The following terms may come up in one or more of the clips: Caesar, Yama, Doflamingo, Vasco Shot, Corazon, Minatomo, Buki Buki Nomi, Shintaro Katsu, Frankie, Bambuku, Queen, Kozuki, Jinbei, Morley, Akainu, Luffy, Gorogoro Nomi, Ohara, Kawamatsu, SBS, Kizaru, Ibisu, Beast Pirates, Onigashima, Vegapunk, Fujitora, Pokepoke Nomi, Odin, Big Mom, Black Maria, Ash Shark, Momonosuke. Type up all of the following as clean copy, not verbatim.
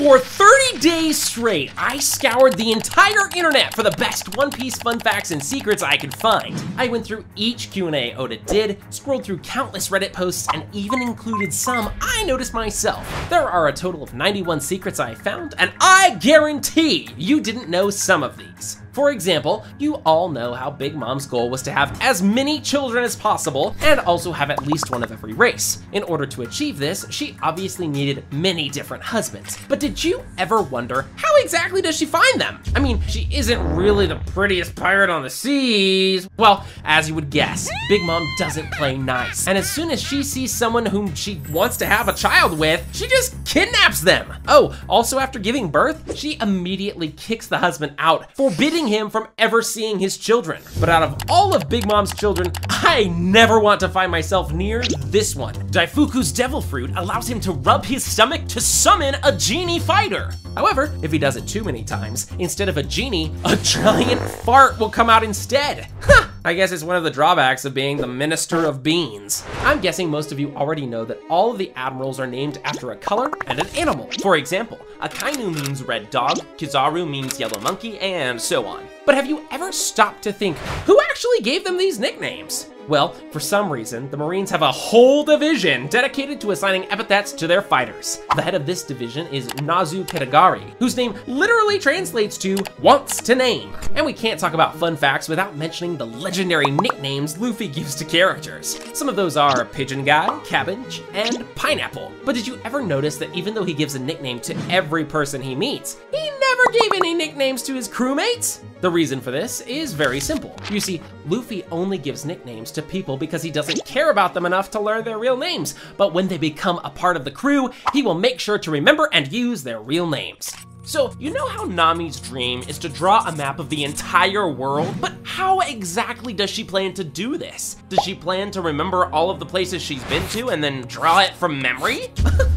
For 30 days straight, I scoured the entire internet for the best One Piece fun facts and secrets I could find. I went through each Q&A Oda did, scrolled through countless Reddit posts, and even included some I noticed myself. There are a total of 91 secrets I found, and I guarantee you didn't know some of these. For example, you all know how Big Mom's goal was to have as many children as possible and also have at least one of every race. In order to achieve this, she obviously needed many different husbands. But did you ever wonder, how exactly does she find them? I mean, she isn't really the prettiest pirate on the seas. Well, as you would guess, Big Mom doesn't play nice. And as soon as she sees someone whom she wants to have a child with, she just kidnaps them. Oh, also after giving birth, she immediately kicks the husband out, forbidding him from ever seeing his children. But out of all of Big Mom's children, I never want to find myself near this one. Daifuku's devil fruit allows him to rub his stomach to summon a genie fighter. However, if he does it too many times, instead of a genie, a giant fart will come out instead. Huh. I guess it's one of the drawbacks of being the Minister of Beans. I'm guessing most of you already know that all of the admirals are named after a color and an animal. For example, Akainu means red dog, Kizaru means yellow monkey, and so on. But have you ever stopped to think, who actually gave them these nicknames? Well, for some reason, the Marines have a whole division dedicated to assigning epithets to their fighters. The head of this division is Nazu Kedagari, whose name literally translates to wants to name. And we can't talk about fun facts without mentioning the legendary nicknames Luffy gives to characters. Some of those are Pigeon Guy, Cabbage, and Pineapple. But did you ever notice that even though he gives a nickname to every person he meets, he never gave any nicknames to his crewmates? The reason for this is very simple. You see, Luffy only gives nicknames to people because he doesn't care about them enough to learn their real names, but when they become a part of the crew, he will make sure to remember and use their real names. So, you know how Nami's dream is to draw a map of the entire world, but how exactly does she plan to do this? Does she plan to remember all of the places she's been to and then draw it from memory?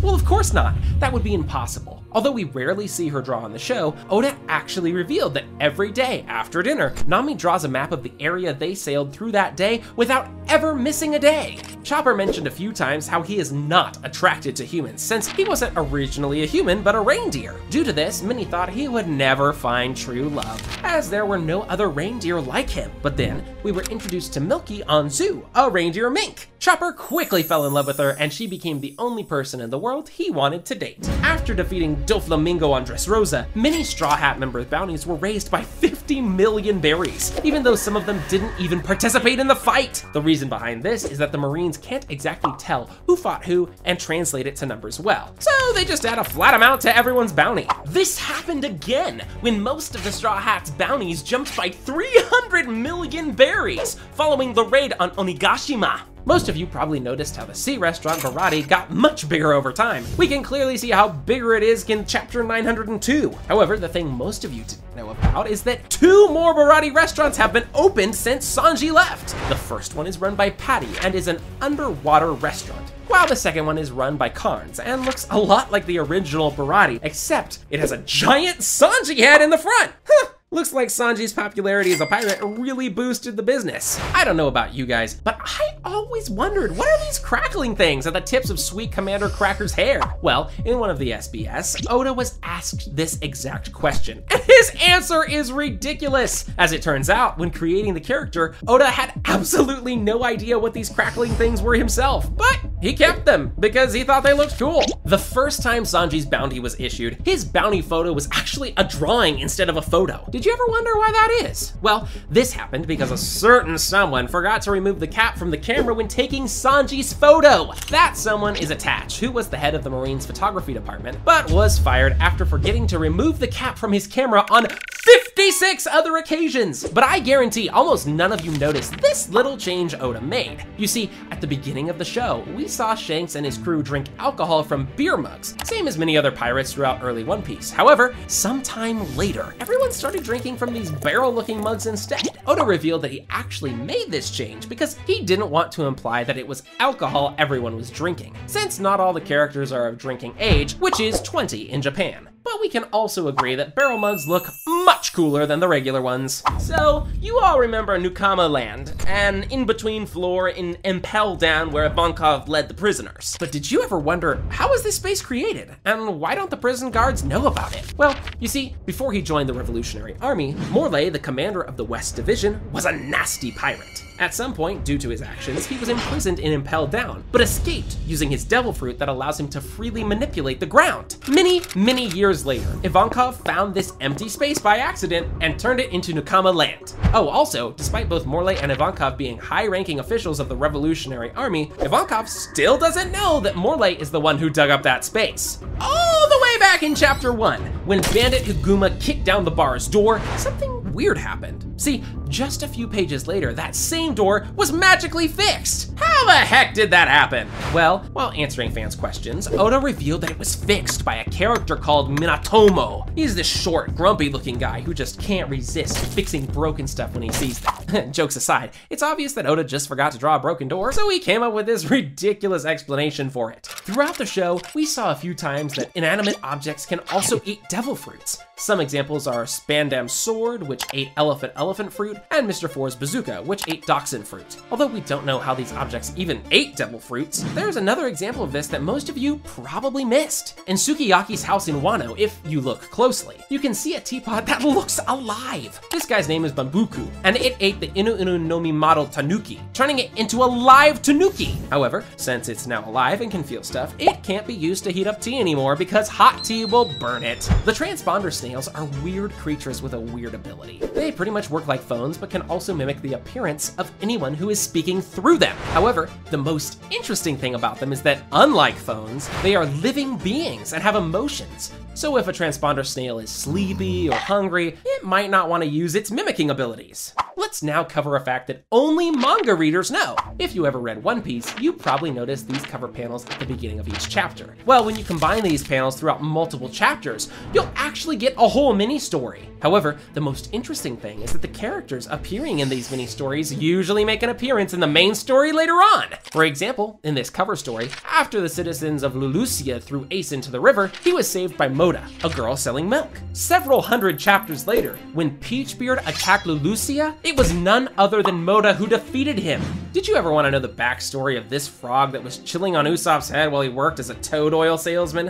Well, of course not. That would be impossible. Although we rarely see her draw on the show, Oda actually revealed that every day after dinner, Nami draws a map of the area they sailed through that day without ever missing a day. Chopper mentioned a few times how he is not attracted to humans since he wasn't originally a human but a reindeer. Due to this, many thought he would never find true love, as there were no other reindeer like him. But then, we were introduced to Milky on Zoo, a reindeer mink. Chopper quickly fell in love with her, and she became the only person in the world he wanted to date. After defeating Doflamingo on Dressrosa, many Straw Hat members' bounties were raised by 50 million berries, even though some of them didn't even participate in the fight. The reason behind this is that the Marines can't exactly tell who fought who and translate it to numbers well, so they just add a flat amount to everyone's bounty. This happened again when most of the Straw Hats' bounties jumped by 300 million berries following the raid on Onigashima. Most of you probably noticed how the sea restaurant Baratie got much bigger over time. We can clearly see how bigger it is in chapter 902. However, the thing most of you didn't know about is that 2 more Baratie restaurants have been opened since Sanji left. The first one is run by Patty and is an underwater restaurant, while the second one is run by Carnes and looks a lot like the original Baratie, except it has a giant Sanji head in the front. Huh. Looks like Sanji's popularity as a pirate really boosted the business. I don't know about you guys, but I always wondered, what are these crackling things at the tips of Sweet Commander Cracker's hair? Well, in one of the SBS, Oda was asked this exact question, and his answer is ridiculous. As it turns out, when creating the character, Oda had absolutely no idea what these crackling things were himself, but he kept them because he thought they looked cool. The first time Sanji's bounty was issued, his bounty photo was actually a drawing instead of a photo. Did you ever wonder why that is? Well, this happened because a certain someone forgot to remove the cap from the camera when taking Sanji's photo. That someone is Attach, who was the head of the Marines photography department, but was fired after forgetting to remove the cap from his camera on 56 other occasions. But I guarantee almost none of you noticed this little change Oda made. You see, at the beginning of the show, we saw Shanks and his crew drink alcohol from beer mugs, same as many other pirates throughout early One Piece. However, sometime later, everyone started drinking from these barrel-looking mugs instead. Oda revealed that he actually made this change because he didn't want to imply that it was alcohol everyone was drinking, since not all the characters are of drinking age, which is 20 in Japan. But we can also agree that barrel mugs look much much cooler than the regular ones. So, you all remember Nakama Land, an in-between floor in Impel Down where Ivankov led the prisoners. But did you ever wonder, how was this space created? And why don't the prison guards know about it? Well, you see, before he joined the Revolutionary Army, Morley, the commander of the West Division, was a nasty pirate. At some point, due to his actions, he was imprisoned in Impel Down, but escaped using his devil fruit that allows him to freely manipulate the ground. Many years later, Ivankov found this empty space by accident and turned it into Nakama Land. Oh, also, despite both Morley and Ivankov being high-ranking officials of the Revolutionary Army, Ivankov still doesn't know that Morley is the one who dug up that space. All the way back in Chapter 1, when Bandit Huguma kicked down the bar's door, something weird happened. See, just a few pages later, that same door was magically fixed. How the heck did that happen? Well, while answering fans' questions, Oda revealed that it was fixed by a character called Minatomo. He's this short, grumpy-looking guy who just can't resist fixing broken stuff when he sees that. Jokes aside, it's obvious that Oda just forgot to draw a broken door, so he came up with this ridiculous explanation for it. Throughout the show, we saw a few times that inanimate objects can also eat devil fruits. Some examples are Spandam's sword, which ate elephant fruit, and Mr. Four's bazooka, which ate dachshund fruit. Although we don't know how these objects even ate devil fruits, there's another example of this that most of you probably missed. In Sukiyaki's house in Wano, if you look closely, you can see a teapot that looks alive. This guy's name is Bambuku, and it ate the Inu Inu no Mi model tanuki, turning it into a live tanuki. However, since it's now alive and can feel stuff, it can't be used to heat up tea anymore because hot tea will burn it. The transponder snails are weird creatures with a weird ability. They pretty much work like phones, but can also mimic the appearance of anyone who is speaking through them. However, the most interesting thing about them is that, unlike phones, they are living beings and have emotions. So if a transponder snail is sleepy or hungry, it might not want to use its mimicking abilities. Let's now cover a fact that only manga readers know. If you ever read One Piece, you probably noticed these cover panels at the beginning of each chapter. Well, when you combine these panels throughout multiple chapters, you'll actually get a whole mini story. However, the most interesting thing is that the characters appearing in these mini stories usually make an appearance in the main story later on. For example, in this cover story, after the citizens of Lulusia threw Ace into the river, he was saved by Moda, a girl selling milk. Several hundred chapters later, when Peachbeard attacked Lulusia, it was none other than Moda who defeated him. Did you ever want to know the backstory of this frog that was chilling on Usopp's head while he worked as a toad oil salesman?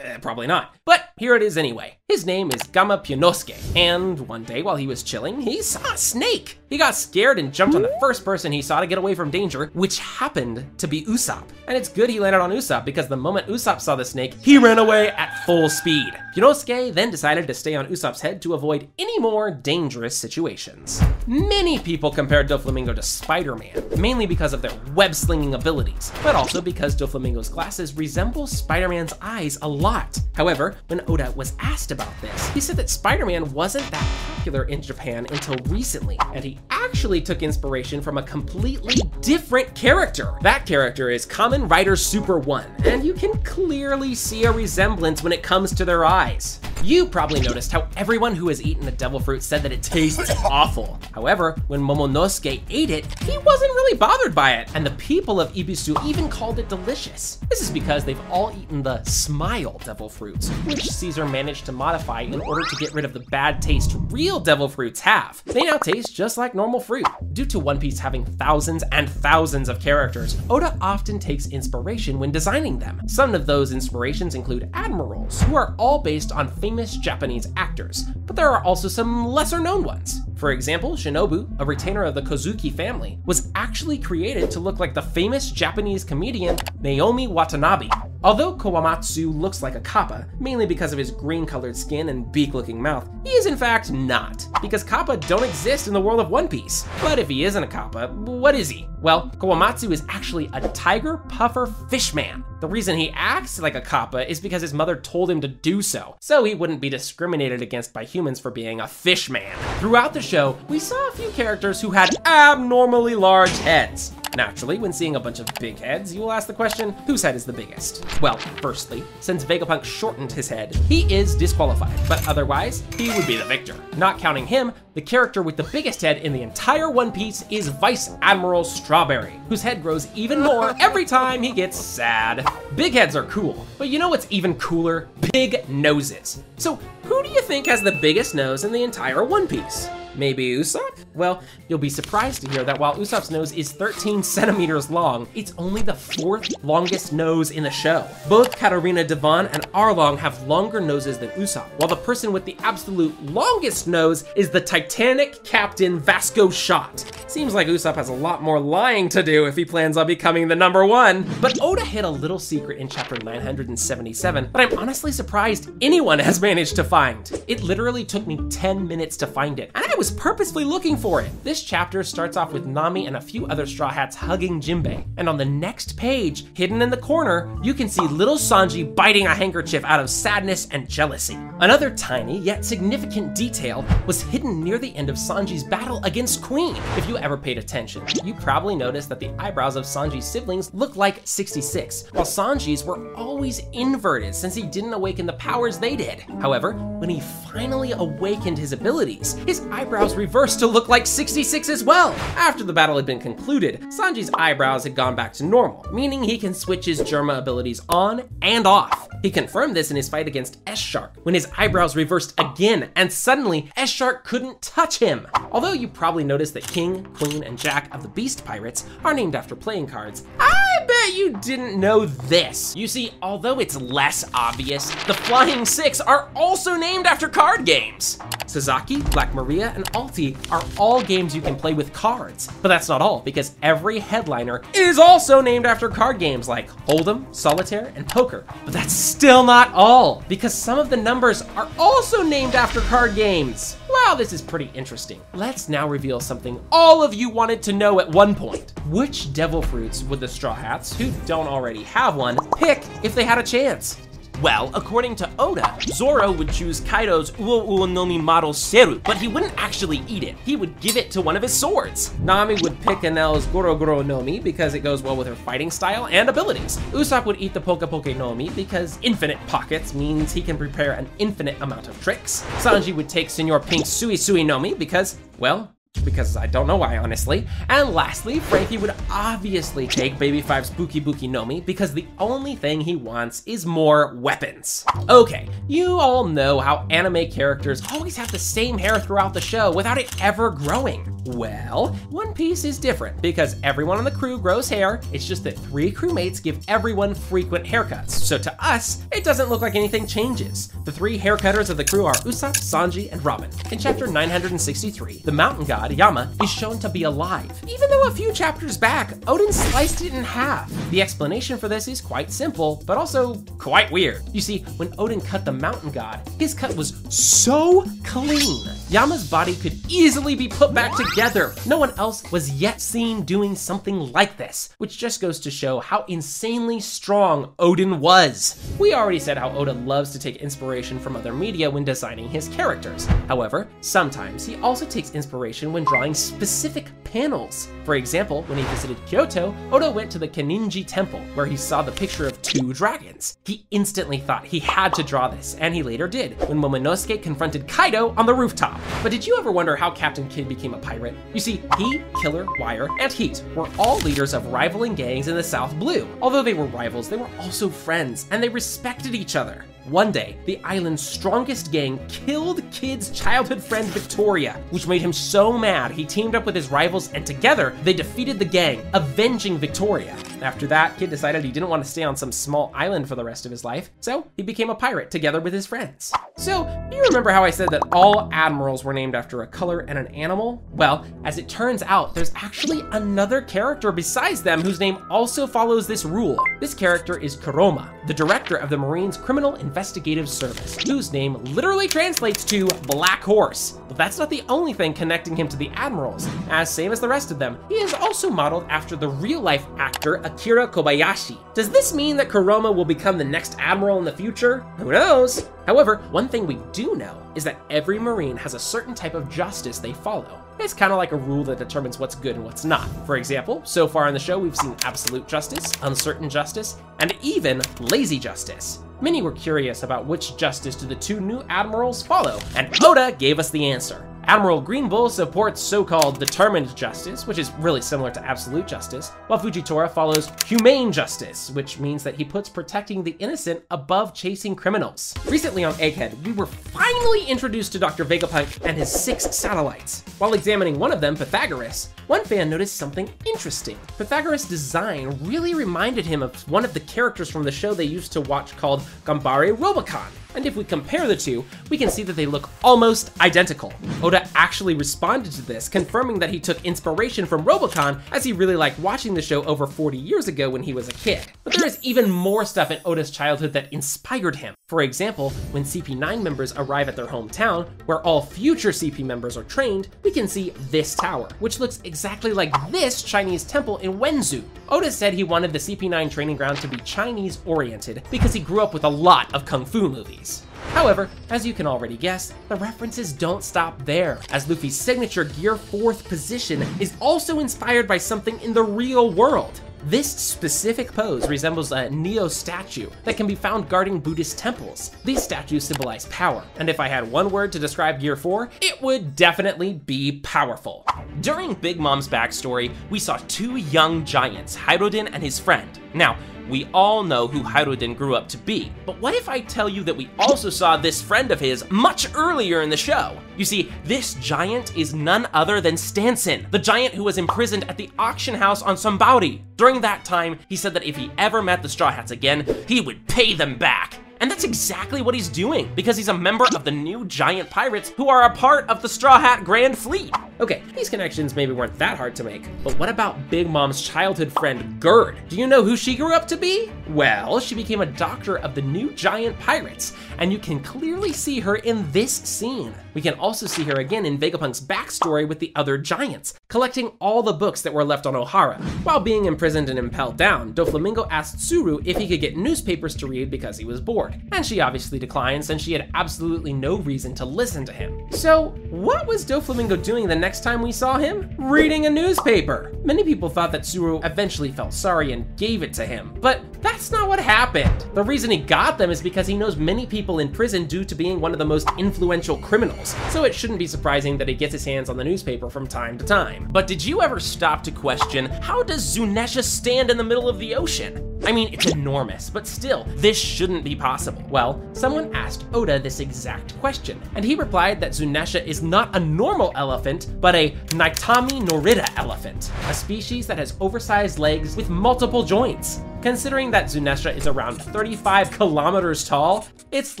Probably not, but here it is anyway. His name is Gama Pionosuke, and one day while he was chilling, he saw a snake. He got scared and jumped on the first person he saw to get away from danger, which happened to be Usopp. And it's good he landed on Usopp, because the moment Usopp saw the snake, he ran away at full speed. Pionosuke then decided to stay on Usopp's head to avoid any more dangerous situations. Many people compared Doflamingo to Spider-Man, mainly because of their web-slinging abilities, but also because Doflamingo's glasses resemble Spider-Man's eyes a lot. However, when Oda was asked about this, he said that Spider-Man wasn't that popular in Japan until recently, and he actually took inspiration from a completely different character. That character is Kamen Rider Super 1, and you can clearly see a resemblance when it comes to their eyes. You probably noticed how everyone who has eaten the devil fruit said that it tastes awful. However, when Momonosuke ate it, he wasn't really bothered by it, and the people of Ibisu even called it delicious. This is because they've all eaten the smile devil fruits, which Caesar managed to modify in order to get rid of the bad taste real devil fruits have. They now taste just like normal fruit. Due to One Piece having thousands and thousands of characters, Oda often takes inspiration when designing them. Some of those inspirations include admirals, who are all based on famous Japanese actors, but there are also some lesser-known ones. For example, Shinobu, a retainer of the Kozuki family, was actually created to look like the famous Japanese comedian Naomi Watanabe. Although Kawamatsu looks like a kappa, mainly because of his green-colored skin and beak-looking mouth, he is in fact not, because kappa don't exist in the world of One Piece. But if he isn't a kappa, what is he? Well, Kawamatsu is actually a tiger puffer fishman. The reason he acts like a kappa is because his mother told him to do so, so he wouldn't be discriminated against by humans for being a fishman. Throughout the show, we saw a few characters who had abnormally large heads. Naturally, when seeing a bunch of big heads, you will ask the question, whose head is the biggest? Well, firstly, since Vegapunk shortened his head, he is disqualified, but otherwise, he would be the victor. Not counting him, The character with the biggest head in the entire One Piece is Vice Admiral Strawberry, whose head grows even more every time he gets sad. Big heads are cool, but you know what's even cooler? Big noses. So who do you think has the biggest nose in the entire One Piece? Maybe Usopp? Well, you'll be surprised to hear that while Usopp's nose is 13 centimeters long, it's only the fourth longest nose in the show. Both Katarina Devon and Arlong have longer noses than Usopp, while the person with the absolute longest nose is the Titanic Captain Vasco Shot. Seems like Usopp has a lot more lying to do if he plans on becoming the #1. But Oda hid a little secret in chapter 977 that I'm honestly surprised anyone has managed to find. It literally took me 10 minutes to find it, and I was purposefully looking for it. This chapter starts off with Nami and a few other Straw Hats hugging Jinbei, and on the next page, hidden in the corner, you can see little Sanji biting a handkerchief out of sadness and jealousy. Another tiny yet significant detail was hidden near the end of Sanji's battle against Queen. If you ever paid attention, you probably noticed that the eyebrows of Sanji's siblings look like 66, while Sanji's were always inverted since he didn't awaken the powers they did. However, when he finally awakened his abilities, his eyebrows reversed to look like 66 as well. After the battle had been concluded, Sanji's eyebrows had gone back to normal, meaning he can switch his Germa abilities on and off. He confirmed this in his fight against Ash Shark, when his eyebrows reversed again, and suddenly Ash Shark couldn't touch him. Although you probably noticed that King, Queen, and Jack of the Beast Pirates are named after playing cards, I bet you didn't know this. You see, although it's less obvious, the Flying Six are also named after card games. Sasaki, Black Maria, and Alti are all games you can play with cards. But that's not all, because every headliner is also named after card games like Hold'em, Solitaire, and Poker. But that's still not all, because some of the numbers are also named after card games. Wow, this is pretty interesting. Let's now reveal something all of you wanted to know at one point. Which devil fruits would the Straw Hats, who don't already have one, pick if they had a chance? Well, according to Oda, Zoro would choose Kaido's Uo-Uonomi Model Seru, but he wouldn't actually eat it. He would give it to one of his swords. Nami would pick Enel's Gorogoro Nomi because it goes well with her fighting style and abilities. Usopp would eat the Pokepoke Nomi because infinite pockets means he can prepare an infinite amount of tricks. Sanji would take Senor Pink's Sui Sui Nomi because, well, because I don't know why, honestly. And lastly, Frankie would obviously take Baby Five's Buki Buki Nomi because the only thing he wants is more weapons. Okay, you all know how anime characters always have the same hair throughout the show without it ever growing. Well, One Piece is different because everyone on the crew grows hair. It's just that 3 crewmates give everyone frequent haircuts. So to us, it doesn't look like anything changes. The 3 haircutters of the crew are Usopp, Sanji, and Robin. In chapter 963, the mountain god Yama is shown to be alive, even though a few chapters back, Odin sliced it in half. The explanation for this is quite simple, but also quite weird. You see, when Odin cut the mountain god, his cut was so clean. Yama's body could easily be put back together. No one else was yet seen doing something like this, which just goes to show how insanely strong Odin was. We already said how Oda loves to take inspiration from other media when designing his characters. However, sometimes he also takes inspiration when drawing specific panels. For example, when he visited Kyoto, Oda went to the Kenninji Temple, where he saw the picture of 2 dragons. He instantly thought he had to draw this, and he later did, when Momonosuke confronted Kaido on the rooftop. But did you ever wonder how Captain Kidd became a pirate? You see, he, Killer, Wire, and Heat were all leaders of rivaling gangs in the South Blue. Although they were rivals, they were also friends, and they respected each other. One day, the island's strongest gang killed Kid's childhood friend Victoria, which made him so mad he teamed up with his rivals, and together they defeated the gang, avenging Victoria. After that, Kid decided he didn't want to stay on some small island for the rest of his life, so he became a pirate together with his friends. So, you remember how I said that all admirals were named after a color and an animal? Well, as it turns out, there's actually another character besides them whose name also follows this rule. This character is Kuroma, the director of the Marines Criminal Investigative Service, whose name literally translates to Black Horse. But that's not the only thing connecting him to the admirals, as same as the rest of them, he is also modeled after the real-life actor Akira Kobayashi. Does this mean that Kuroma will become the next admiral in the future? Who knows? However, one thing we do know is that every Marine has a certain type of justice they follow. It's kind of like a rule that determines what's good and what's not. For example, so far in the show, we've seen absolute justice, uncertain justice, and even lazy justice. Many were curious about which justice do the 2 new admirals follow, and Oda gave us the answer. Admiral Green Bull supports so-called determined justice, which is really similar to absolute justice, while Fujitora follows humane justice, which means that he puts protecting the innocent above chasing criminals. Recently on Egghead, we were finally introduced to Dr. Vegapunk and his 6 satellites. While examining one of them, Pythagoras, one fan noticed something interesting. Pythagoras' design really reminded him of one of the characters from the show they used to watch called Ganbare Robocon. And if we compare the two, we can see that they look almost identical. Oda actually responded to this, confirming that he took inspiration from Robocon, as he really liked watching the show over 40 years ago when he was a kid. But there is even more stuff in Oda's childhood that inspired him. For example, when CP9 members arrive at their hometown, where all future CP members are trained, we can see this tower, which looks exactly like this Chinese temple in Wenzhou. Oda said he wanted the CP9 training ground to be Chinese-oriented because he grew up with a lot of kung fu movies. However, as you can already guess, the references don't stop there, as Luffy's signature Gear 4th position is also inspired by something in the real world. This specific pose resembles a Neo statue that can be found guarding Buddhist temples. These statues symbolize power, and if I had one word to describe Gear 4, it would definitely be powerful. During Big Mom's backstory, we saw 2 young giants, Hiruzen and his friend. Now, we all know who Hiruzen grew up to be, but what if I tell you that we also saw this friend of his much earlier in the show? You see, this giant is none other than Stanson, the giant who was imprisoned at the auction house on Sombauri. During that time, he said that if he ever met the Straw Hats again, he would pay them back. And that's exactly what he's doing, because he's a member of the new giant pirates who are a part of the Straw Hat Grand Fleet. Okay, these connections maybe weren't that hard to make, but what about Big Mom's childhood friend, Gerd? Do you know who she grew up to be? Well, she became a doctor of the new giant pirates, and you can clearly see her in this scene. We can also see her again in Vegapunk's backstory with the other giants, collecting all the books that were left on Ohara. While being imprisoned in Impel Down, Doflamingo asked Tsuru if he could get newspapers to read because he was bored. And she obviously declines, and she had absolutely no reason to listen to him. So what was Doflamingo doing the next time we saw him? Reading a newspaper! Many people thought that Tsuru eventually felt sorry and gave it to him, but that's not what happened. The reason he got them is because he knows many people in prison due to being one of the most influential criminals, so it shouldn't be surprising that he gets his hands on the newspaper from time to time. But did you ever stop to question, how does Zunesha stand in the middle of the ocean? I mean, it's enormous, but still, this shouldn't be possible. Well, someone asked Oda this exact question, and he replied that Zunesha is not a normal elephant, but a Naitami Norida elephant, a species that has oversized legs with multiple joints. Considering that Zunesha is around 35 kilometers tall, its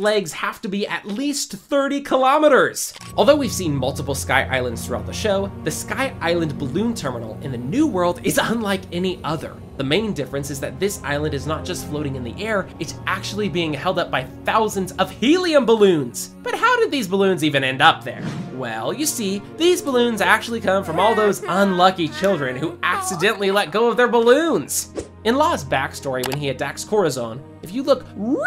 legs have to be at least 30 kilometers! Although we've seen multiple Sky Islands throughout the show, the Sky Island balloon terminal in the New World is unlike any other. The main difference is that this island is not just floating in the air, it's actually being held up by thousands of helium balloons! But how did these balloons even end up there? Well, you see, these balloons actually come from all those unlucky children who accidentally let go of their balloons! In Law's backstory when he attacks Corazon, if you look really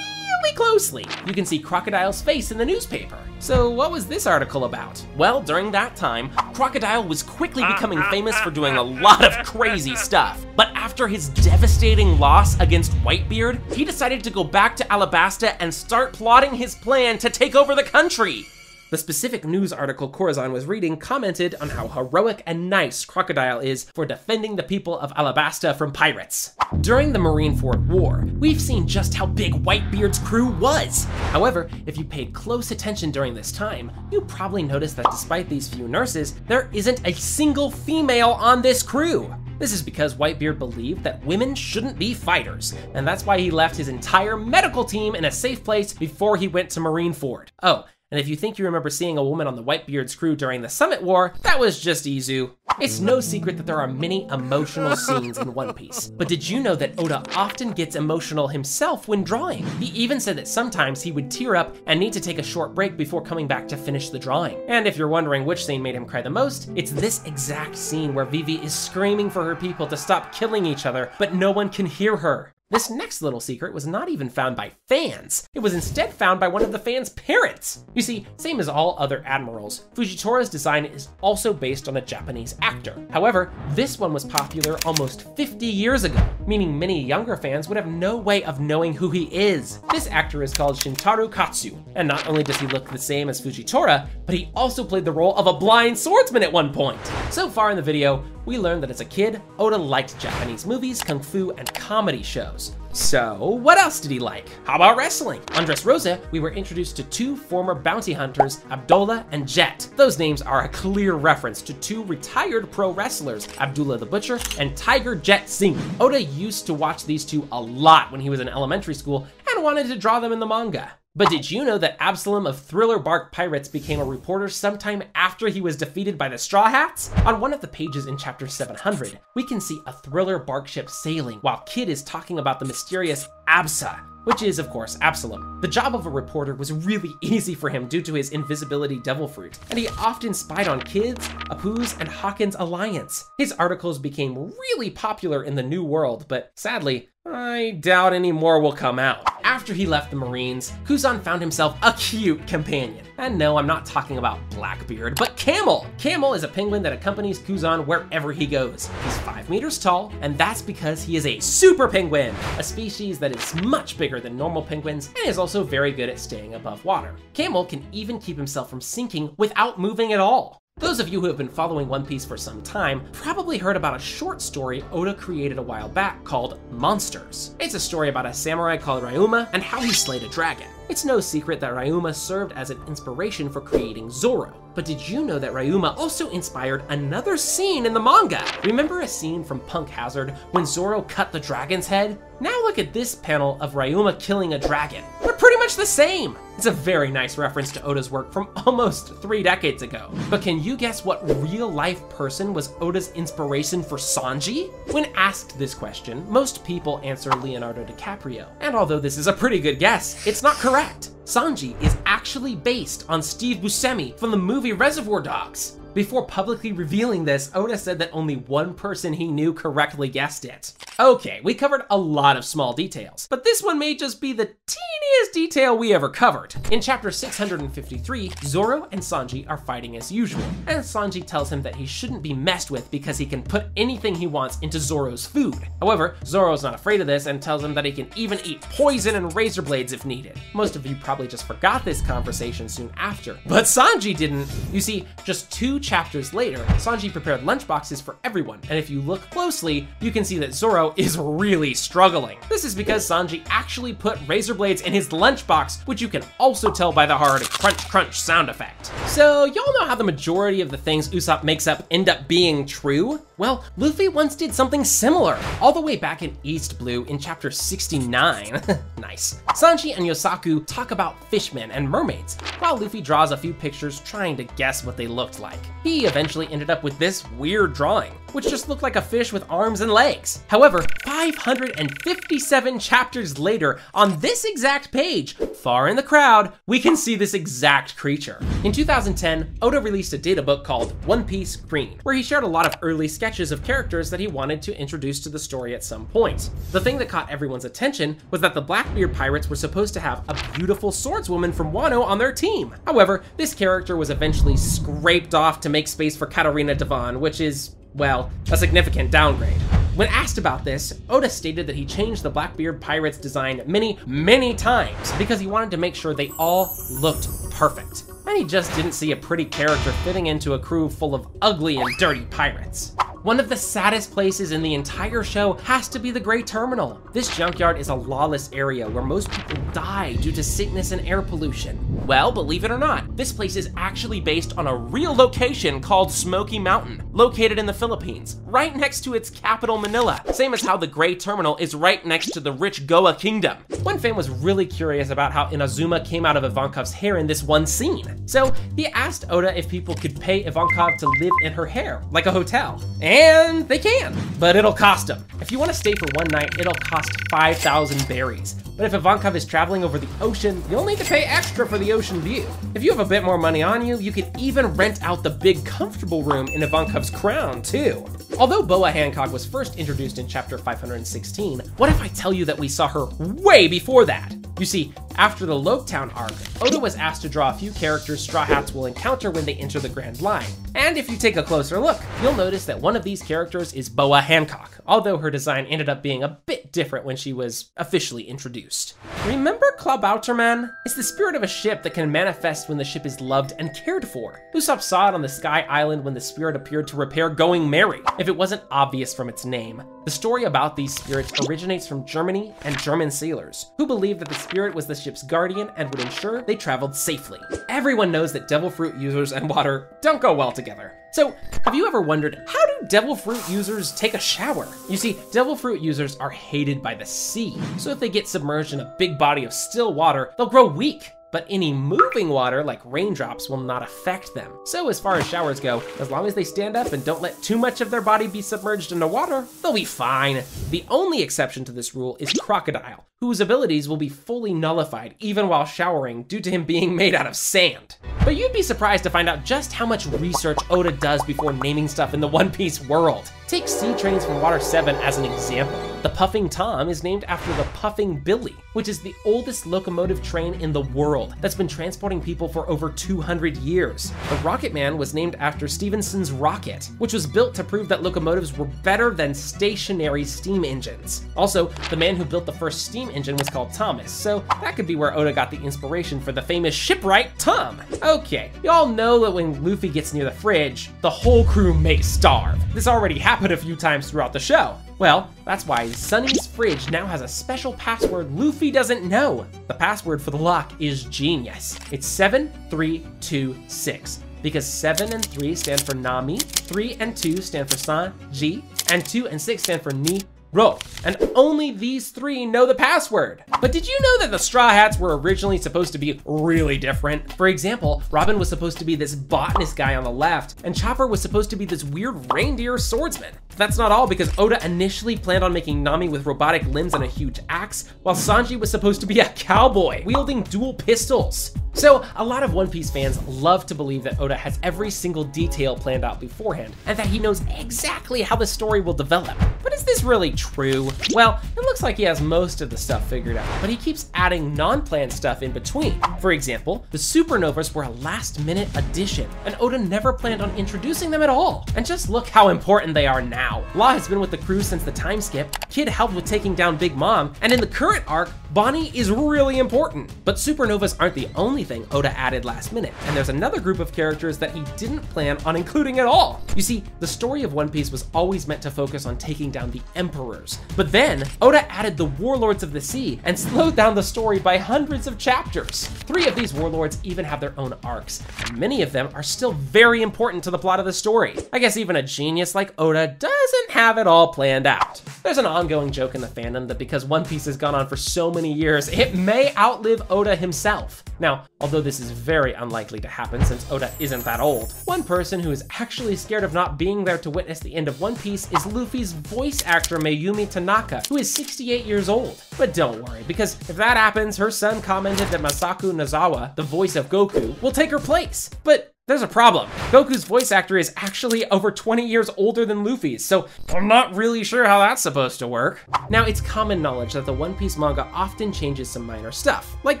closely, you can see Crocodile's face in the newspaper. So what was this article about? Well, during that time, Crocodile was quickly becoming famous for doing a lot of crazy stuff. But after his devastating loss against Whitebeard, he decided to go back to Alabasta and start plotting his plan to take over the country. The specific news article Corazon was reading commented on how heroic and nice Crocodile is for defending the people of Alabasta from pirates. During the Marineford War, we've seen just how big Whitebeard's crew was. However, if you paid close attention during this time, you probably noticed that despite these few nurses, there isn't a single female on this crew. This is because Whitebeard believed that women shouldn't be fighters, and that's why he left his entire medical team in a safe place before he went to Marineford. Oh. And if you think you remember seeing a woman on the Whitebeard's crew during the Summit War, that was just Izu. It's no secret that there are many emotional scenes in One Piece, but did you know that Oda often gets emotional himself when drawing? He even said that sometimes he would tear up and need to take a short break before coming back to finish the drawing. And if you're wondering which scene made him cry the most, it's this exact scene where Vivi is screaming for her people to stop killing each other, but no one can hear her. This next little secret was not even found by fans. It was instead found by one of the fans' parents. You see, same as all other admirals, Fujitora's design is also based on a Japanese actor. However, this one was popular almost 50 years ago, meaning many younger fans would have no way of knowing who he is. This actor is called Shintaro Katsu, and not only does he look the same as Fujitora, but he also played the role of a blind swordsman at one point. So far in the video, we learned that as a kid, Oda liked Japanese movies, kung fu, and comedy shows. So what else did he like? How about wrestling? On Dressrosa, we were introduced to two former bounty hunters, Abdullah and Jet. Those names are a clear reference to two retired pro wrestlers, Abdullah the Butcher and Tiger Jet Singh. Oda used to watch these two a lot when he was in elementary school and wanted to draw them in the manga. But did you know that Absalom of Thriller Bark Pirates became a reporter sometime after he was defeated by the Straw Hats? On one of the pages in chapter 700, we can see a Thriller Bark ship sailing while Kid is talking about the mysterious Absa, which is, of course, Absalom. The job of a reporter was really easy for him due to his invisibility devil fruit, and he often spied on Kid's, Apu's, and Hawkins' alliance. His articles became really popular in the New World, but sadly, I doubt any more will come out. After he left the Marines, Kuzan found himself a cute companion. And no, I'm not talking about Blackbeard, but Camel. Camel is a penguin that accompanies Kuzan wherever he goes. He's 5 meters tall, and that's because he is a super penguin, a species that is much bigger than normal penguins and is also very good at staying above water. Camel can even keep himself from sinking without moving at all. Those of you who have been following One Piece for some time probably heard about a short story Oda created a while back called Monsters. It's a story about a samurai called Ryuma and how he slayed a dragon. It's no secret that Ryuma served as an inspiration for creating Zoro. But did you know that Ryuma also inspired another scene in the manga? Remember a scene from Punk Hazard when Zoro cut the dragon's head? Now look at this panel of Ryuma killing a dragon. They're pretty much the same. It's a very nice reference to Oda's work from almost 3 decades ago. But can you guess what real-life person was Oda's inspiration for Sanji? When asked this question, most people answer Leonardo DiCaprio. And although this is a pretty good guess, it's not correct. Sanji is actually based on Steve Buscemi from the movie Reservoir Dogs. Before publicly revealing this, Oda said that only one person he knew correctly guessed it. Okay, we covered a lot of small details, but this one may just be the teeniest detail we ever covered. In chapter 653, Zoro and Sanji are fighting as usual, and Sanji tells him that he shouldn't be messed with because he can put anything he wants into Zoro's food. However, Zoro's not afraid of this and tells him that he can even eat poison and razor blades if needed. Most of you probably just forgot this conversation soon after, but Sanji didn't. You see, just 2 chapters later, Sanji prepared lunchboxes for everyone, and if you look closely, you can see that Zoro is really struggling. This is because Sanji actually put razor blades in his lunchbox, which you can also tell by the hard crunch crunch sound effect. So y'all know how the majority of the things Usopp makes up end up being true? Well, Luffy once did something similar, all the way back in East Blue in chapter 69. Nice. Sanji and Yosaku talk about fishmen and mermaids, while Luffy draws a few pictures trying to guess what they looked like. He eventually ended up with this weird drawing, which just looked like a fish with arms and legs. However, 557 chapters later, on this exact page, far in the crowd, we can see this exact creature. In 2010, Oda released a data book called One Piece Green, where he shared a lot of early sketches of characters that he wanted to introduce to the story at some point. The thing that caught everyone's attention was that the Blackbeard Pirates were supposed to have a beautiful swordswoman from Wano on their team. However, this character was eventually scraped off to make space for Katarina Devon, which is, well, a significant downgrade. When asked about this, Oda stated that he changed the Blackbeard Pirates design many, many times because he wanted to make sure they all looked perfect. And he just didn't see a pretty character fitting into a crew full of ugly and dirty pirates. One of the saddest places in the entire show has to be the Gray Terminal. This junkyard is a lawless area where most people die due to sickness and air pollution. Well, believe it or not, this place is actually based on a real location called Smoky Mountain, located in the Philippines, right next to its capital Manila, same as how the Gray Terminal is right next to the rich Goa Kingdom. One fan was really curious about how Inazuma came out of Ivankov's hair in this one scene. So he asked Oda if people could pay Ivankov to live in her hair, like a hotel. And they can, but it'll cost them. If you want to stay for one night, it'll cost 5,000 berries. But if Ivankov is traveling over the ocean, you'll need to pay extra for the ocean view. If you have a bit more money on you, you can even rent out the big comfortable room in Ivankov's crown too. Although Boa Hancock was first introduced in chapter 516, what if I tell you that we saw her way before that? You see, after the Loketown arc, Oda was asked to draw a few characters Straw Hats will encounter when they enter the Grand Line. And if you take a closer look, you'll notice that one of these characters is Boa Hancock, although her design ended up being a bit different when she was officially introduced. Remember Klaubautermann? It's the spirit of a ship that can manifest when the ship is loved and cared for. Usopp saw it on the Sky Island when the spirit appeared to repair Going Merry, if it wasn't obvious from its name. The story about these spirits originates from Germany and German sailors, who believed that the spirit was the ship's guardian and would ensure they traveled safely. Everyone knows that devil fruit users and water don't go well together. So, have you ever wondered, how do devil fruit users take a shower? You see, devil fruit users are hated by the sea, so if they get submerged in a big body of still water, they'll grow weak. But any moving water, like raindrops, will not affect them. So as far as showers go, as long as they stand up and don't let too much of their body be submerged in the water, they'll be fine. The only exception to this rule is Crocodile, whose abilities will be fully nullified even while showering due to him being made out of sand. But you'd be surprised to find out just how much research Oda does before naming stuff in the One Piece world. Take Sea Trains from Water 7 as an example. The Puffing Tom is named after the Puffing Billy, which is the oldest locomotive train in the world that's been transporting people for over 200 years. The Rocket Man was named after Stevenson's rocket, which was built to prove that locomotives were better than stationary steam engines. Also, the man who built the first steam engine was called Thomas, so that could be where Oda got the inspiration for the famous shipwright Tom. Okay, y'all know that when Luffy gets near the fridge, the whole crew may starve. This already happened a few times throughout the show. Well, that's why Sunny's fridge now has a special password Luffy doesn't know. The password for the lock is genius. It's 7326, because 7 and 3 stand for Nami, 3 and 2 stand for Sanji, and 2 and 6 stand for Ni-ro, and only these three know the password. But did you know that the Straw Hats were originally supposed to be really different? For example, Robin was supposed to be this botanist guy on the left, and Chopper was supposed to be this weird reindeer swordsman. That's not all, because Oda initially planned on making Nami with robotic limbs and a huge axe, while Sanji was supposed to be a cowboy wielding dual pistols. So a lot of One Piece fans love to believe that Oda has every single detail planned out beforehand, and that he knows exactly how the story will develop. But is this really true? Well, it looks like he has most of the stuff figured out, but he keeps adding non-planned stuff in between. For example, the supernovas were a last-minute addition, and Oda never planned on introducing them at all. And just look how important they are now. Law has been with the crew since the time skip, Kid helped with taking down Big Mom, and in the current arc, Bonnie is really important. But supernovas aren't the only thing Oda added last minute, and there's another group of characters that he didn't plan on including at all. You see, the story of One Piece was always meant to focus on taking down the emperors, but then Oda added the warlords of the sea and slowed down the story by hundreds of chapters. 3 of these warlords even have their own arcs, and many of them are still very important to the plot of the story. I guess even a genius like Oda doesn't have it all planned out. There's an ongoing joke in the fandom that because One Piece has gone on for so many years, it may outlive Oda himself. Now, although this is very unlikely to happen since Oda isn't that old, one person who is actually scared of not being there to witness the end of One Piece is Luffy's voice actor Mayumi Tanaka, who is 68 years old. But don't worry, because if that happens, her son commented that Masaku Nozawa, the voice of Goku, will take her place. But there's a problem. Goku's voice actor is actually over 20 years older than Luffy's, so I'm not really sure how that's supposed to work. Now, it's common knowledge that the One Piece manga often changes some minor stuff, like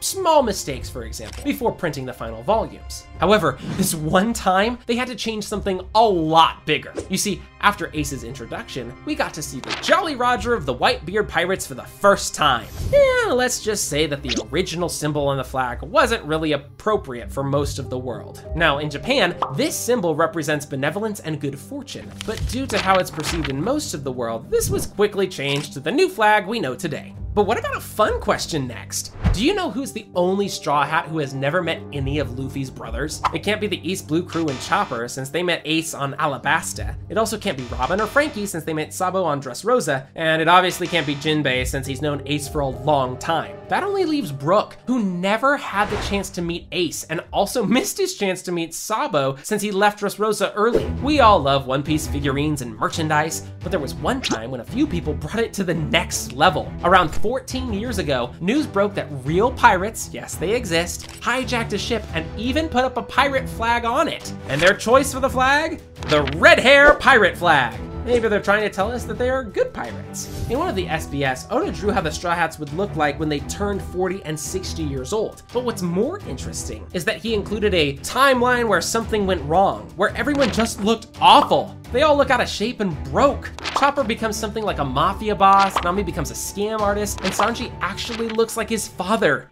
small mistakes, for example, before printing the final volumes. However, this one time, they had to change something a lot bigger. You see, after Ace's introduction, we got to see the Jolly Roger of the Whitebeard Pirates for the first time. Yeah, let's just say that the original symbol on the flag wasn't really appropriate for most of the world. Now, in Japan, this symbol represents benevolence and good fortune, but due to how it's perceived in most of the world, this was quickly changed to the new flag we know today. But what about a fun question next? Do you know who's the only Straw Hat who has never met any of Luffy's brothers? It can't be the East Blue Crew and Chopper, since they met Ace on Alabasta. It also can't be Robin or Frankie, since they met Sabo on Dressrosa. And it obviously can't be Jinbei, since he's known Ace for a long time. That only leaves Brook, who never had the chance to meet Ace and also missed his chance to meet Sabo since he left Dressrosa early. We all love One Piece figurines and merchandise, but there was one time when a few people brought it to the next level. Around 14 years ago, news broke that real pirates, yes they exist, hijacked a ship and even put up a pirate flag on it. And their choice for the flag? The red hair pirate flag. Maybe they're trying to tell us that they are good pirates. In one of the SBS, Oda drew how the Straw Hats would look like when they turned 40 and 60 years old. But what's more interesting is that he included a timeline where something went wrong, where everyone just looked awful. They all look out of shape and broke. Chopper becomes something like a mafia boss, Nami becomes a scam artist, and Sanji actually looks like his father.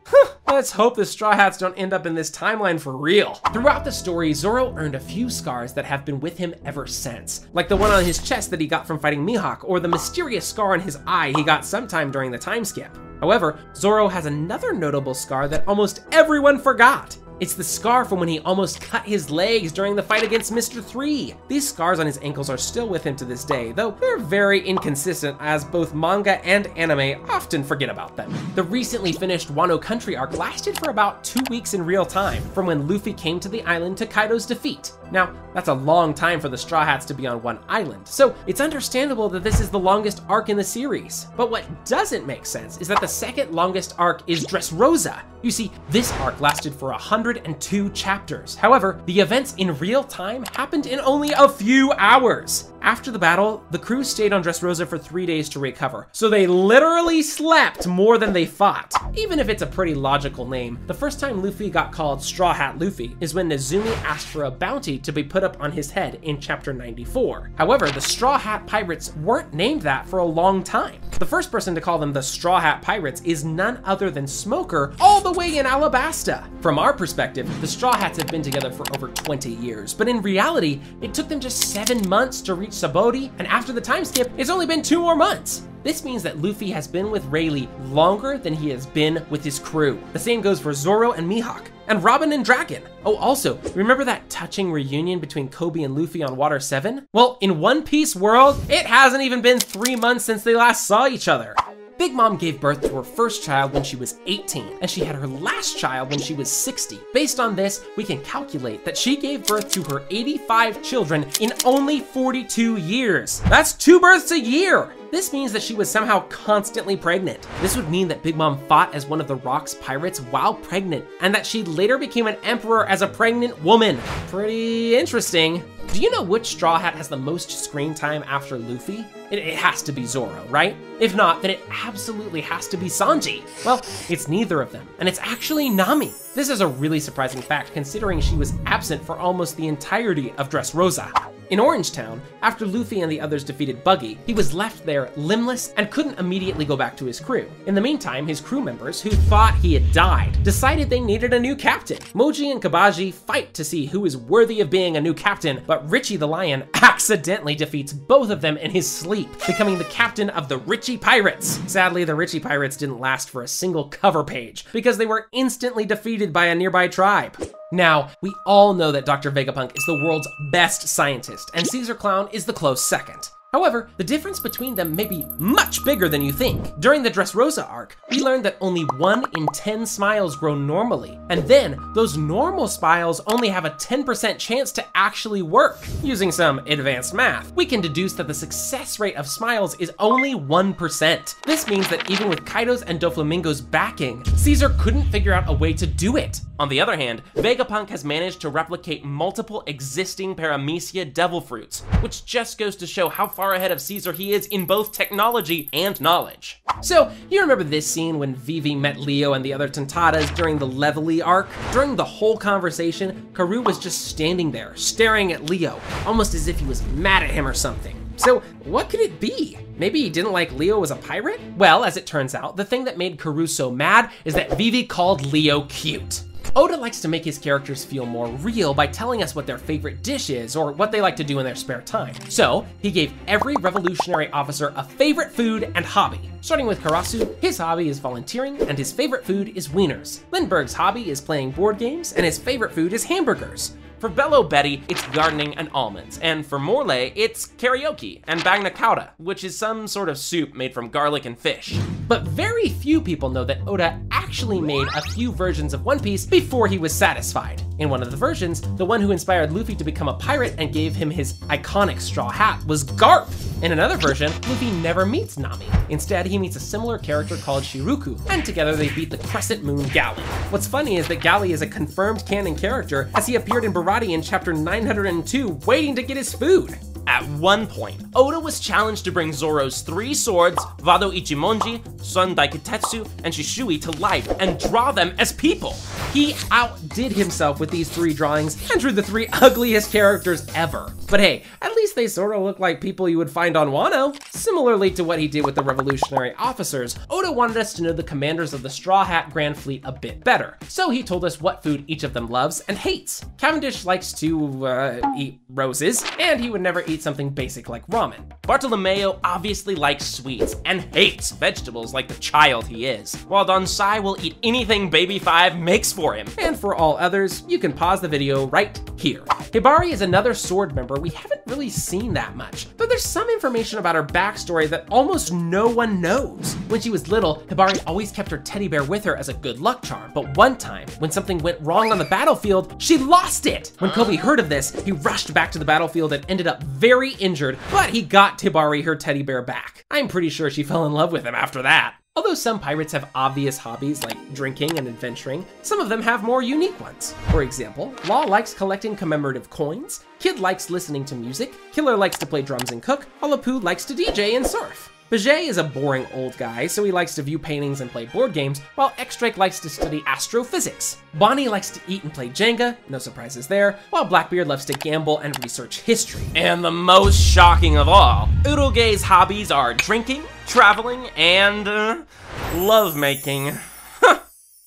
Let's hope the Straw Hats don't end up in this timeline for real. Throughout the story, Zoro earned a few scars that have been with him ever since, like the one on his chest that he got from fighting Mihawk, or the mysterious scar on his eye he got sometime during the time skip. However, Zoro has another notable scar that almost everyone forgot. It's the scar from when he almost cut his legs during the fight against Mr. 3. These scars on his ankles are still with him to this day, though they're very inconsistent as both manga and anime often forget about them. The recently finished Wano Country arc lasted for about 2 weeks in real time, from when Luffy came to the island to Kaido's defeat. Now, that's a long time for the Straw Hats to be on one island, so it's understandable that this is the longest arc in the series. But what doesn't make sense is that the second longest arc is Dressrosa. You see, this arc lasted for 102 chapters. However, the events in real time happened in only a few hours. After the battle, the crew stayed on Dressrosa for 3 days to recover, so they literally slept more than they fought. Even if it's a pretty logical name, the first time Luffy got called Straw Hat Luffy is when Nezumi asked for a bounty to be put up on his head in chapter 94. However, the Straw Hat Pirates weren't named that for a long time. The first person to call them the Straw Hat Pirates is none other than Smoker, all the way in Alabasta. From our perspective, the Straw Hats have been together for over 20 years, but in reality, it took them just 7 months to reach Sabaody, and after the time skip, it's only been 2 more months. This means that Luffy has been with Rayleigh longer than he has been with his crew. The same goes for Zoro and Mihawk, and Robin and Dragon. Oh, also, remember that touching reunion between Kobe and Luffy on Water 7? Well, in One Piece world, it hasn't even been 3 months since they last saw each other. Big Mom gave birth to her first child when she was 18, and she had her last child when she was 60. Based on this, we can calculate that she gave birth to her 85 children in only 42 years. That's 2 births a year! This means that she was somehow constantly pregnant. This would mean that Big Mom fought as one of the Rock's pirates while pregnant, and that she later became an emperor as a pregnant woman. Pretty interesting. Do you know which Straw Hat has the most screen time after Luffy? It has to be Zoro, right? If not, then it absolutely has to be Sanji. Well, it's neither of them, and it's actually Nami. This is a really surprising fact considering she was absent for almost the entirety of Dressrosa. In Orangetown, after Luffy and the others defeated Buggy, he was left there limbless and couldn't immediately go back to his crew. In the meantime, his crew members, who thought he had died, decided they needed a new captain. Moji and Kabaji fight to see who is worthy of being a new captain, but Richie the Lion accidentally defeats both of them in his sleep, becoming the captain of the Richie Pirates. Sadly, the Richie Pirates didn't last for a single cover page because they were instantly defeated by a nearby tribe. Now, we all know that Dr. Vegapunk is the world's best scientist, and Caesar Clown is the close second. However, the difference between them may be much bigger than you think. During the Dressrosa arc, we learned that only 1 in 10 smiles grow normally, and then those normal smiles only have a 10% chance to actually work. Using some advanced math, we can deduce that the success rate of smiles is only 1%. This means that even with Kaido's and Doflamingo's backing, Caesar couldn't figure out a way to do it. On the other hand, Vegapunk has managed to replicate multiple existing Paramecia devil fruits, which just goes to show how far ahead of Caesar he is in both technology and knowledge. So, you remember this scene when Vivi met Leo and the other Tentadas during the Levely arc? During the whole conversation, Karu was just standing there, staring at Leo, almost as if he was mad at him or something. So, what could it be? Maybe he didn't like Leo as a pirate? Well, as it turns out, the thing that made Karu so mad is that Vivi called Leo cute. Oda likes to make his characters feel more real by telling us what their favorite dish is or what they like to do in their spare time. So, he gave every revolutionary officer a favorite food and hobby. Starting with Karasu, his hobby is volunteering and his favorite food is wieners. Lindbergh's hobby is playing board games and his favorite food is hamburgers. For Bello Betty, it's gardening and almonds, and for Morley, it's karaoke and bagna cauda, which is some sort of soup made from garlic and fish. But very few people know that Oda actually made a few versions of One Piece before he was satisfied. In one of the versions, the one who inspired Luffy to become a pirate and gave him his iconic straw hat was Garp. In another version, Luffy never meets Nami. Instead, he meets a similar character called Shiruku, and together they beat the Crescent Moon Galley. What's funny is that Galley is a confirmed canon character, as he appeared in Baratie in chapter 902, waiting to get his food. At one point, Oda was challenged to bring Zoro's three swords, Wado Ichimonji, Sun Daikutetsu, and Shishui to life and draw them as people. He outdid himself with these three drawings and drew the three ugliest characters ever. But hey, at least they sort of look like people you would find on Wano. Similarly to what he did with the revolutionary officers, Oda wanted us to know the commanders of the Straw Hat Grand Fleet a bit better. So he told us what food each of them loves and hates. Cavendish likes to eat roses, and he would never eat something basic like ramen. Bartolomeo obviously likes sweets and hates vegetables like the child he is, while Donsai will eat anything Baby 5 makes for him. And for all others, you can pause the video right here. Hibari is another sword member we haven't really seen that much, though there's some information about her backstory that almost no one knows. When she was little, Hibari always kept her teddy bear with her as a good luck charm, but one time, when something went wrong on the battlefield, she lost it! When Kobe heard of this, he rushed back to the battlefield and ended up very injured, but he got Hibari her teddy bear back. I'm pretty sure she fell in love with him after that. Although some pirates have obvious hobbies like drinking and adventuring, some of them have more unique ones. For example, Law likes collecting commemorative coins, Kid likes listening to music, Killer likes to play drums and cook, Alapu likes to DJ and surf. Bajet is a boring old guy, so he likes to view paintings and play board games, while X-Drake likes to study astrophysics. Bonnie likes to eat and play Jenga, no surprises there, while Blackbeard loves to gamble and research history. And the most shocking of all, Urogei's hobbies are drinking, traveling, and lovemaking.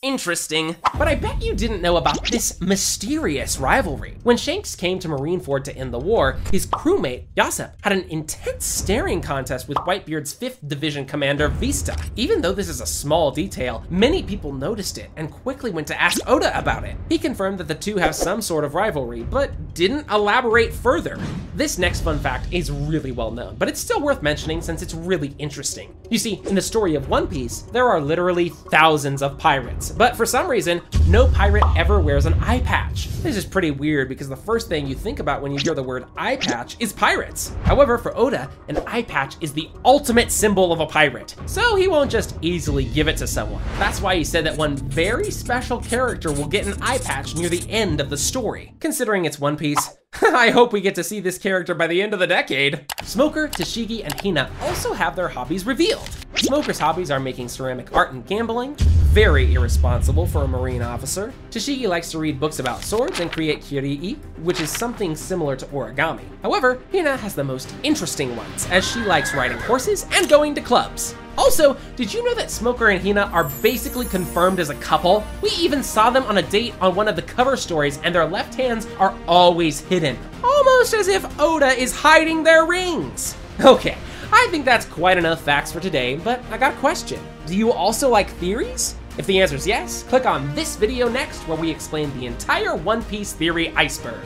Interesting. But I bet you didn't know about this mysterious rivalry. When Shanks came to Marineford to end the war, his crewmate, Yasop, had an intense staring contest with Whitebeard's 5th Division commander, Vista. Even though this is a small detail, many people noticed it and quickly went to ask Oda about it. He confirmed that the two have some sort of rivalry, but didn't elaborate further. This next fun fact is really well known, but it's still worth mentioning since it's really interesting. You see, in the story of One Piece, there are literally thousands of pirates. But for some reason, no pirate ever wears an eye patch. This is pretty weird because the first thing you think about when you hear the word eye patch is pirates. However, for Oda, an eye patch is the ultimate symbol of a pirate, so he won't just easily give it to someone. That's why he said that one very special character will get an eye patch near the end of the story. Considering it's One Piece, I hope we get to see this character by the end of the decade. Smoker, Toshigi, and Hina also have their hobbies revealed. Smoker's hobbies are making ceramic art and gambling, very irresponsible for a marine officer. Toshigi likes to read books about swords and create kirii, which is something similar to origami. However, Hina has the most interesting ones, as she likes riding horses and going to clubs. Also, did you know that Smoker and Hina are basically confirmed as a couple? We even saw them on a date on one of the cover stories, and their left hands are always hidden, almost as if Oda is hiding their rings. Okay, I think that's quite enough facts for today, but I got a question. Do you also like theories? If the answer is yes, click on this video next where we explain the entire One Piece theory iceberg.